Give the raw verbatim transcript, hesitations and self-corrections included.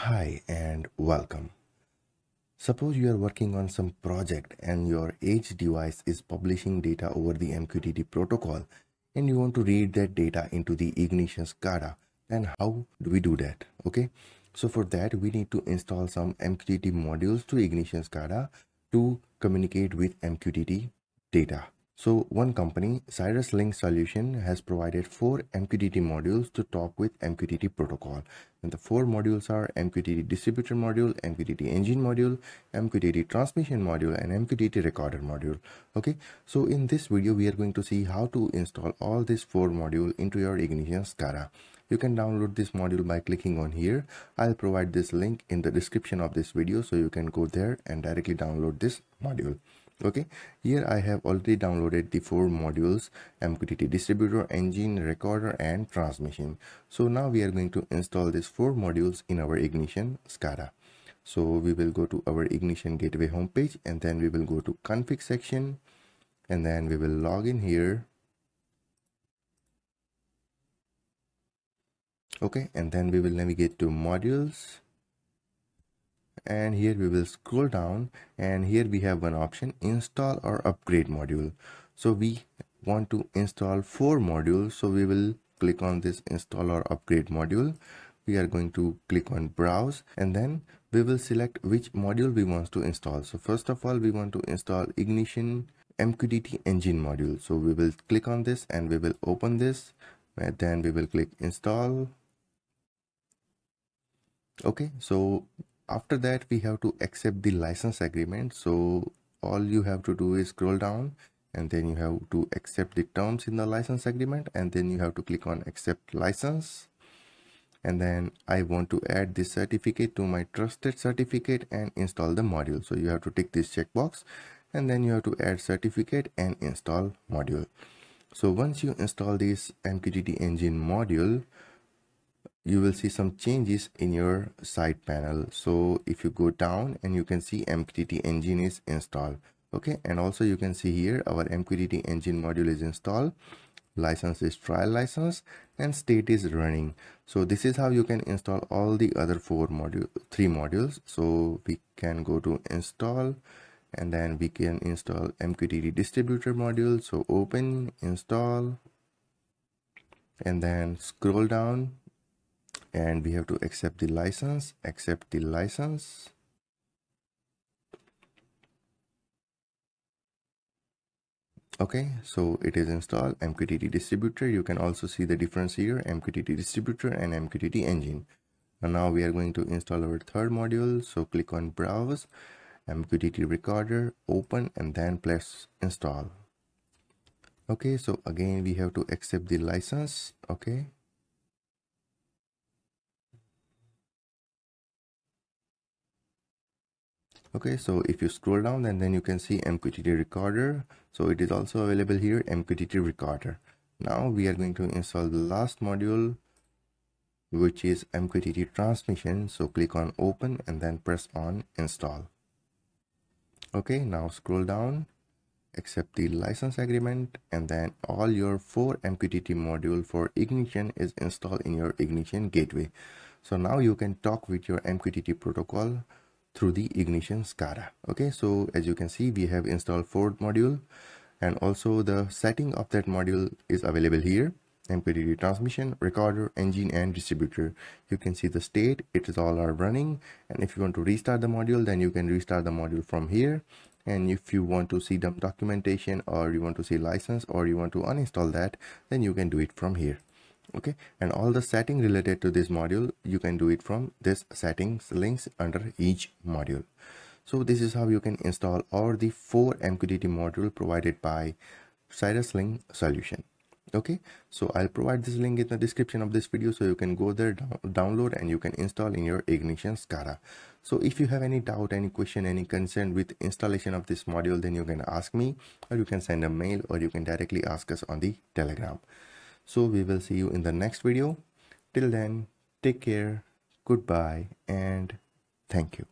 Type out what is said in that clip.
Hi and welcome. Suppose you are working on some project and your edge device is publishing data over the M Q T T protocol and you want to read that data into the Ignition SCADA. Then how do we do that? Okay, so for that we need to install some M Q T T modules to Ignition SCADA to communicate with M Q T T data. So one company, Cirrus Link Solutions, has provided four M Q T T modules to talk with M Q T T protocol. And the four modules are M Q T T distributor module, M Q T T engine module, M Q T T transmission module, and M Q T T recorder module. Okay, so in this video, we are going to see how to install all these four modules into your Ignition SCADA. You can download this module by clicking on here. I'll provide this link in the description of this video, so you can go there and directly download this module. Okay, here I have already downloaded the four modules: M Q T T distributor, engine, recorder, and transmission. So now we are going to install these four modules in our Ignition SCADA. So we will go to our Ignition Gateway homepage, and then we will go to config section, and then we will log in here. Okay, and then we will navigate to modules. And here we will scroll down, and here we have one option: install or upgrade module. So we want to install four modules, so we will click on this install or upgrade module. We are going to click on browse, and then we will select which module we want to install. So first of all, we want to install Ignition M Q T T engine module. So we will click on this and we will open this, and then we will click install. Okay, so after that we have to accept the license agreement. So all you have to do is scroll down, and then you have to accept the terms in the license agreement, and then you have to click on accept license. And then I want to add this certificate to my trusted certificate and install the module. So you have to tick this checkbox, and then you have to add certificate and install module. So once you install this M Q T T engine module, you will see some changes in your side panel. So if you go down, and you can see M Q T T engine is installed. Okay, and also you can see here our M Q T T engine module is installed, license is trial license, and state is running. So this is how you can install all the other four module three modules. So we can go to install, and then we can install M Q T T distributor module. So open, install, and then scroll down, and we have to accept the license, accept the license. Okay, so it is installed M Q T T distributor. You can also see the difference here, M Q T T distributor and M Q T T engine. And now we are going to install our third module. So click on browse, M Q T T recorder, open, and then press install. Okay, so again we have to accept the license. Okay, Okay, so if you scroll down, and then you can see M Q T T recorder. So it is also available here, M Q T T recorder. Now we are going to install the last module, which is M Q T T transmission. So click on open, and then press on install. Okay, now scroll down, accept the license agreement, and then all your four M Q T T module for Ignition is installed in your Ignition gateway. So now you can talk with your M Q T T protocol through the Ignition SCADA. Okay, so as you can see, we have installed four module, and also the setting of that module is available here: M Q T T transmission, recorder, engine, and distributor. You can see the state, it is all are running, and if you want to restart the module, then you can restart the module from here. And if you want to see the documentation, or you want to see license, or you want to uninstall that, then you can do it from here. Okay, and all the setting related to this module, you can do it from this settings links under each module. So this is how you can install all the four M Q T T module provided by Cirrus Link Solutions. Okay, so I'll provide this link in the description of this video, so you can go there, download, and you can install in your Ignition SCADA. So if you have any doubt, any question, any concern with installation of this module, then you can ask me, or you can send a mail, or you can directly ask us on the Telegram. So we will see you in the next video. Till then, take care, goodbye, and thank you.